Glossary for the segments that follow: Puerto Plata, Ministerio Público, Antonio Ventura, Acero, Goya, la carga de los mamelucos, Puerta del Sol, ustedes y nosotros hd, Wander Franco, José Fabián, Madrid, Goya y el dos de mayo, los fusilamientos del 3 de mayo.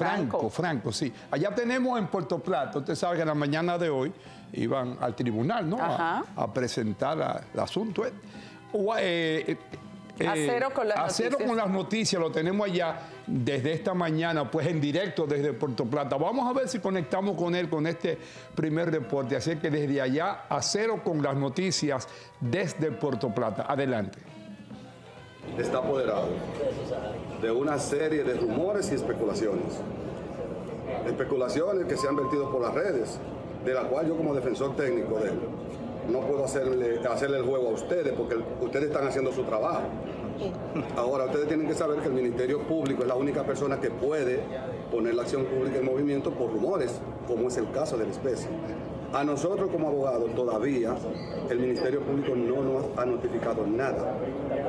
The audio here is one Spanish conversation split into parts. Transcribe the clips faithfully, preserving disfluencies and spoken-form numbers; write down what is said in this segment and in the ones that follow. Franco, Franco, sí. Allá tenemos en Puerto Plata, usted sabe que en la mañana de hoy iban al tribunal, ¿no? A, a presentar a, el asunto. O, eh, eh, Acero con las noticias. Acero con las noticias, lo tenemos allá desde esta mañana, pues en directo desde Puerto Plata. Vamos a ver si conectamos con él, con este primer reporte. Así que desde allá, Acero con las noticias desde Puerto Plata. Adelante. Está apoderado de una serie de rumores y especulaciones. Especulaciones que se han vertido por las redes, de la cual yo como defensor técnico de él no puedo hacerle, hacerle el juego a ustedes porque ustedes están haciendo su trabajo. Ahora, ustedes tienen que saber que el Ministerio Público es la única persona que puede poner la acción pública en movimiento por rumores, como es el caso de la especie. A nosotros como abogados todavía el Ministerio Público no nos ha notificado nada.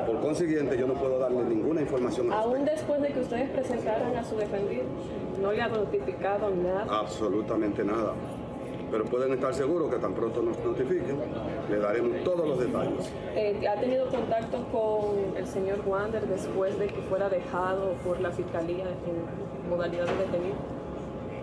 Por consiguiente, yo no puedo darle ninguna información. Aún después de que ustedes presentaran a su defendido, no le ha notificado nada. Absolutamente nada. Pero pueden estar seguros que tan pronto nos notifiquen, le daremos todos los detalles. Eh, ¿Ha tenido contacto con el señor Wander después de que fuera dejado por la Fiscalía en modalidad de detenido?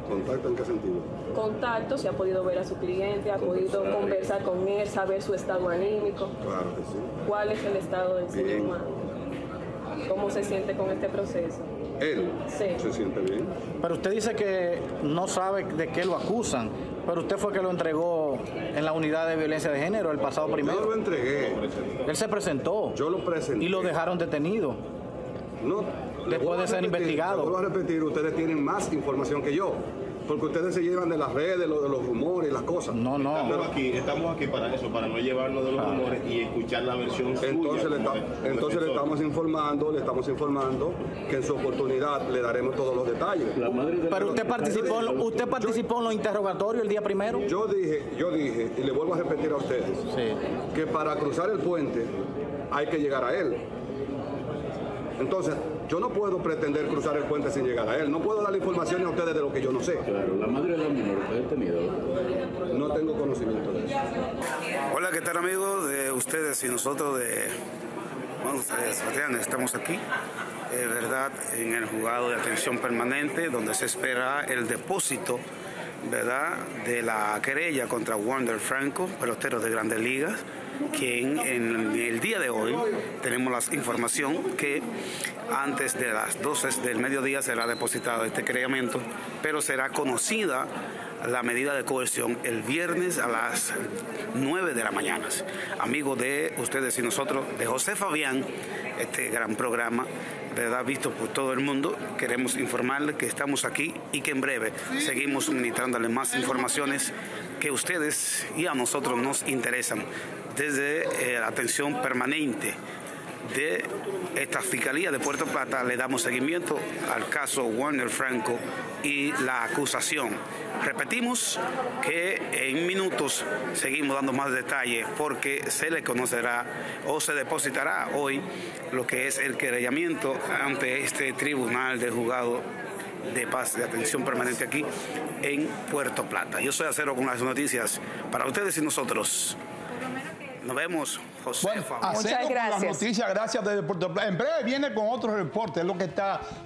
¿Contacto en qué sentido? Contacto, se ha podido ver a su cliente, ha conversar. podido conversar con él, saber su estado anímico. Claro que sí. ¿Cuál es el estado del señor Wander? ¿Cómo se siente con este proceso? Él sí. Se siente bien. Pero usted dice que no sabe de qué lo acusan, pero usted fue que lo entregó en la unidad de violencia de género el pasado primero. Yo lo entregué. Él se presentó. Yo lo presenté. Y lo dejaron detenido. No. Después de ser investigado. Vuelvo a repetir, ustedes tienen más información que yo. Porque ustedes se llevan de las redes, lo de los rumores, las cosas. No, no. Estamos aquí, estamos aquí para eso, para no llevarnos de los claro. rumores y escuchar la versión entonces suya. Le está, entonces le estamos informando, le estamos informando que en su oportunidad le daremos todos los detalles. La madre de Pero la usted, participó, de... usted participó yo, en los interrogatorios el día primero. Yo dije, yo dije, y le vuelvo a repetir a ustedes, sí. que para cruzar el puente hay que llegar a él. Entonces, yo no puedo pretender cruzar el puente sin llegar a él. No puedo darle informaciones a ustedes de lo que yo no sé. Claro, la madre de la menor está detenida. No tengo conocimiento de eso. Hola, ¿qué tal, amigos de ustedes y nosotros de... Bueno, ustedes, Fabián, estamos aquí, eh, ¿verdad?, en el juzgado de atención permanente, donde se espera el depósito, ¿verdad?, de la querella contra Wander Franco, pelotero de Grandes Ligas, quien en el día de hoy tenemos la información que antes de las doce del mediodía será depositado este querellamiento, pero será conocida la medida de coerción el viernes a las nueve de la mañana. Amigos de ustedes y nosotros, de José Fabián, este gran programa, ¿verdad?, visto por todo el mundo, queremos informarles que estamos aquí y que en breve seguimos suministrándoles más informaciones que ustedes y a nosotros nos interesan desde eh, la atención permanente de esta Fiscalía de Puerto Plata. Le damos seguimiento al caso Wander Franco y la acusación. Repetimos que en minutos seguimos dando más detalles porque se le conocerá o se depositará hoy lo que es el querellamiento ante este tribunal de juzgado de paz de atención permanente aquí en Puerto Plata. Yo soy Acero con las noticias para ustedes y nosotros. Nos vemos, José. Bueno, Fabián. Muchas gracias. Las noticias, gracias desde Puerto Plata. En breve viene con otro reporte, es lo que está...